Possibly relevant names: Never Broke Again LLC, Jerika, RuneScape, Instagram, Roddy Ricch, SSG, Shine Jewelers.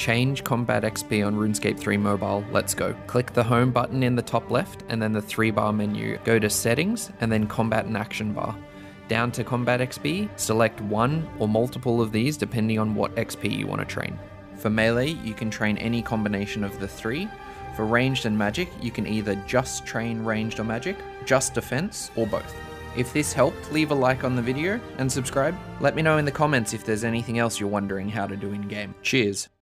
Change combat XP on RuneScape 3 mobile, let's go. Click the home button in the top left and then the 3-bar menu. Go to settings and then combat and action bar. Down to combat XP, select one or multiple of these depending on what XP you want to train. For melee, you can train any combination of the three. For ranged and magic, you can either just train ranged or magic, just defense, or both. If this helped, leave a like on the video and subscribe. Let me know in the comments if there's anything else you're wondering how to do in game. Cheers!